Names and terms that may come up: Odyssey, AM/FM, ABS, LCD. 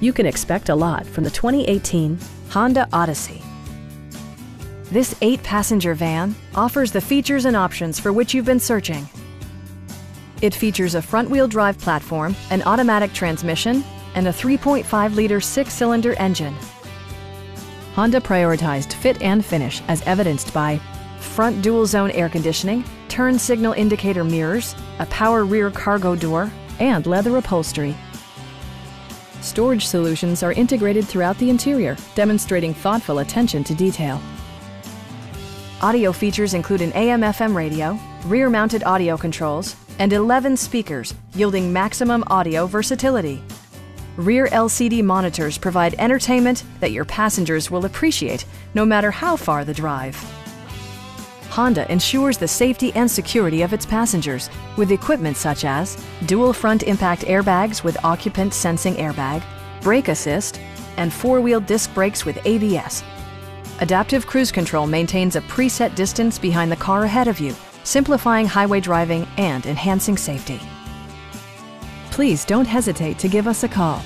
You can expect a lot from the 2018 Honda Odyssey. This 8-passenger van offers the features and options for which you've been searching. It features a front-wheel drive platform, an automatic transmission, and a 3.5-liter 6-cylinder engine. Honda prioritized fit and finish as evidenced by front dual-zone air conditioning, turn signal indicator mirrors, a power rear cargo door, and leather upholstery. Storage solutions are integrated throughout the interior, demonstrating thoughtful attention to detail. Audio features include an AM/FM radio, rear-mounted audio controls, and 11 speakers, yielding maximum audio versatility. Rear LCD monitors provide entertainment that your passengers will appreciate, no matter how far the drive. Honda ensures the safety and security of its passengers with equipment such as dual front impact airbags with occupant sensing airbag, brake assist, and four-wheel disc brakes with ABS. Adaptive Cruise Control maintains a preset distance behind the car ahead of you, simplifying highway driving and enhancing safety. Please don't hesitate to give us a call.